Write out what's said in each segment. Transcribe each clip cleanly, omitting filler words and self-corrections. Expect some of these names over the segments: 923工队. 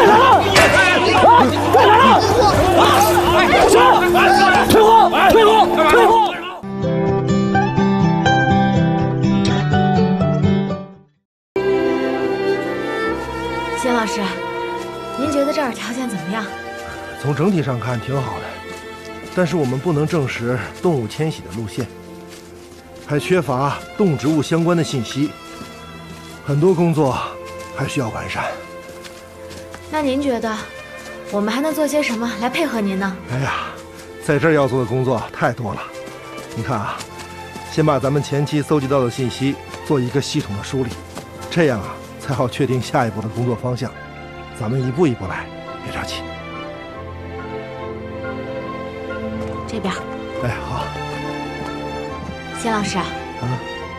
退货！ 金老师，您觉得这儿条件怎么样？从整体上看挺好的，但是我们不能证实动物迁徙的路线，还缺乏动植物相关的信息，很多工作还需要完善。那您觉得我们还能做些什么来配合您呢？哎呀，在这儿要做的工作太多了。你看啊，先把咱们前期搜集到的信息做一个系统的梳理，这样啊。 才好确定下一步的工作方向，咱们一步一步来，别着急。这边。哎，好。谢老师啊，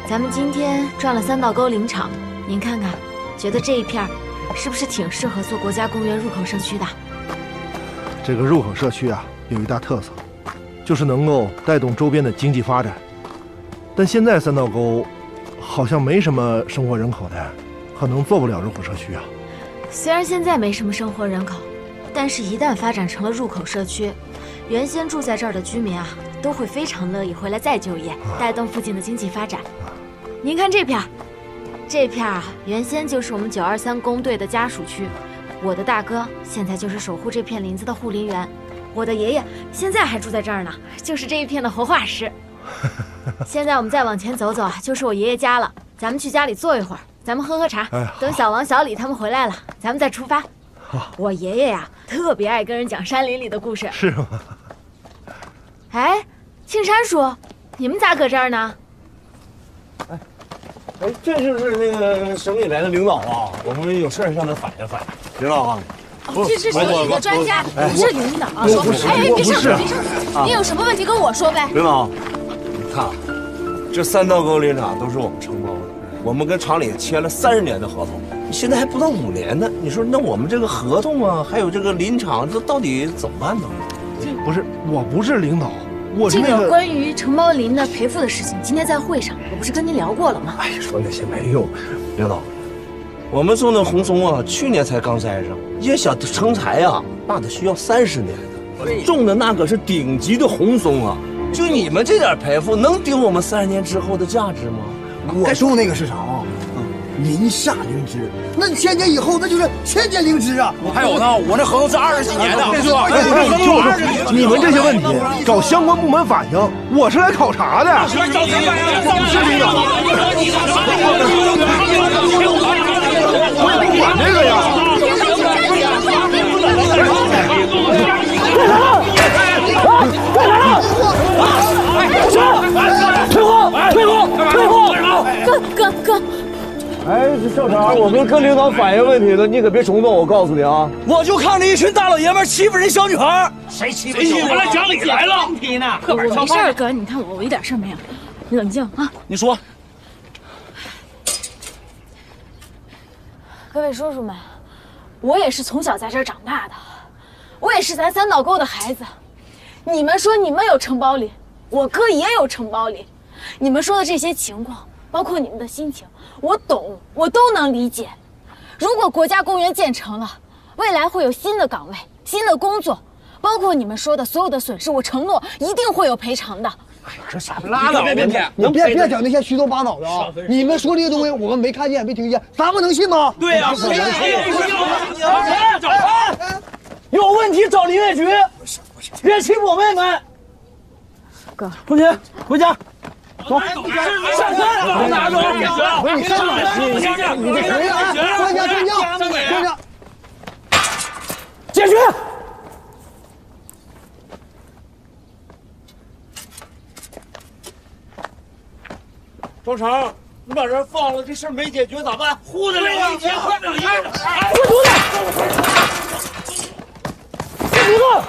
咱们今天转了3道沟林场，您看看，觉得这一片是不是挺适合做国家公园入口社区的？这个入口社区啊，有一大特色，就是能够带动周边的经济发展。但现在3道沟好像没什么生活人口的。 可能做不了入口社区啊。虽然现在没什么生活人口，但是一旦发展成了入口社区，原先住在这儿的居民啊，都会非常乐意回来再就业，带动附近的经济发展。您看这片儿，这片儿啊，原先就是我们923工队的家属区。我的大哥现在就是守护这片林子的护林员，我的爷爷现在还住在这儿呢，就是这一片的活化石。现在我们再往前走走，就是我爷爷家了，咱们去家里坐一会儿。 咱们喝喝茶，等小王、小李他们回来了，咱们再出发。好，我爷爷呀，特别爱跟人讲山林里的故事。是吗？哎，庆山叔，你们咋搁这儿呢？哎，这就是那个省里来的领导啊，我们有事儿向他反映反映。领导啊，这是省里的专家，不是领导。哎，别上火，别上火，你有什么问题跟我说呗。领导，你看，这3道沟林场都是我们承包的。 我们跟厂里签了30年的合同，现在还不到5年呢。你说那我们这个合同啊，还有这个林场，这到底怎么办呢？不是，我不是领导，我是这个关于承包林的赔付的事情，今天在会上我不是跟您聊过了吗？哎呀，说那些没用，领导，我们种的红松啊，去年才刚栽上，要想成材啊，那得需要30年的，种的那可是顶级的红松啊，就你们这点赔付，能顶我们30年之后的价值吗？ 我种那个是啥啊？林下灵芝，那你1000年以后那就是1000年灵芝啊！还有呢，我那合同是20几年的，对吧？你们这些问题找相关部门反映，我是来考察的。是领导，我也不管这个呀！退货！ 哥，哎，小常，我们跟领导反映问题了，你可别冲动，我告诉你啊，我就看着一群大老爷们欺负人小女孩，谁欺负你？我来讲理来了，问题呢？没事，哥，你看我一点事儿没有，你冷静啊。你说，各位叔叔们，我也是从小在这儿长大的，我也是咱3道沟的孩子，你们说你们有承包林，我哥也有承包林，你们说的这些情况。 包括你们的心情，我懂，我都能理解。如果国家公园建成了，未来会有新的岗位、新的工作，包括你们说的所有的损失，我承诺一定会有赔偿的。哎呀，这傻逼！拉倒，别，你别讲那些虚头巴脑的啊！你们说这些东西，我们没看见，没听见，咱们能信吗？对呀，不能信。有问题找林业局，别欺负我妹妹。哥，同学，回家。 走，上车了！拿走！不是你上哪去？你回家！解决！周成，你把人放了，这事没解决咋办？糊弄了1天，糊弄了1夜。滚犊子！别别动！